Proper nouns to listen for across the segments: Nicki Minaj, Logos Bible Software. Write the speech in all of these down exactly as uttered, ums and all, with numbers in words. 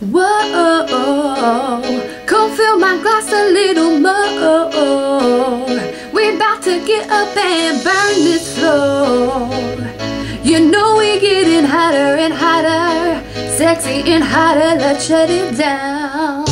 Whoa, come fill my glass a little more. We about to get up and burn this floor. You know we're getting hotter and hotter, sexy and hotter, let's shut it down.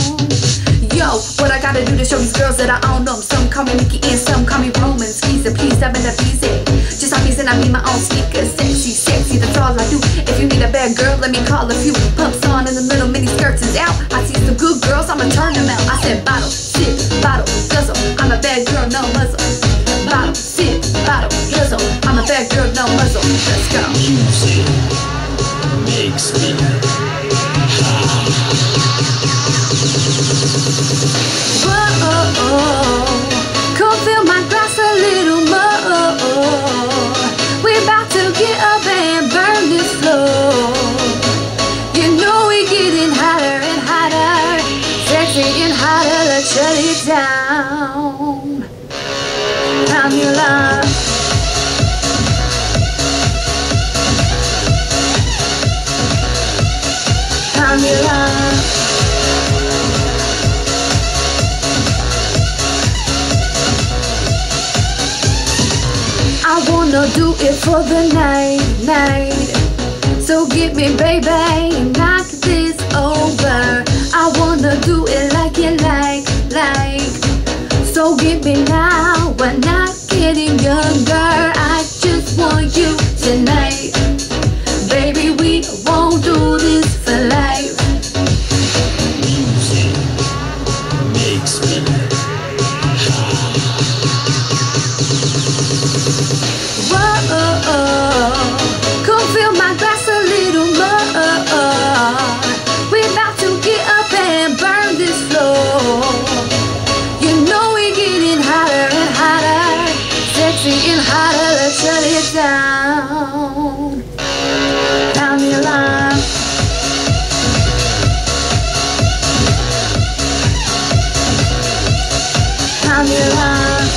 Yo, what I gotta do to show these girls that I own them? Some call me Nicki and some call me Roman. Skeezer, please, I'm in a visit. Just on these and I mean my own sneakers. Sexy, sexy, that's all I do. If you need a bad girl, let me call a few. Pumps on and the little mini skirts is out. I see some good girls, I'ma turn them out. I said bottle, sip, bottle, guzzle. I'm a bad girl, no muzzle. Bottle, sip, bottle, guzzle. I'm a bad girl, no muzzle. Let's go. Music makes me high. Whoa, come fill my glass a little more. We're about to get up and burn this floor. You know we're getting hotter and hotter, sexy and hotter, let's shut it down. I'm your love. I'm your love. I wanna do it for the night, night. So get me, baby, knock this over. I wanna do it like you like, like. So get me now, we're not getting younger. I just want you tonight, baby. We won't do this for life. Down, down your line. Down your line.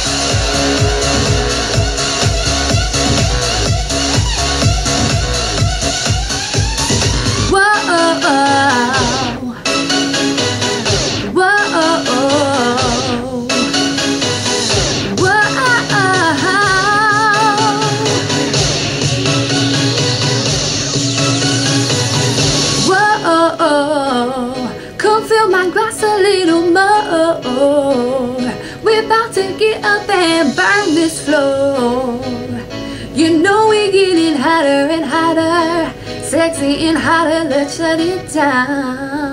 Whoa, whoa, whoa. We're about to get up and burn this floor. You know we're getting hotter and hotter, sexy and hotter, let's shut it down.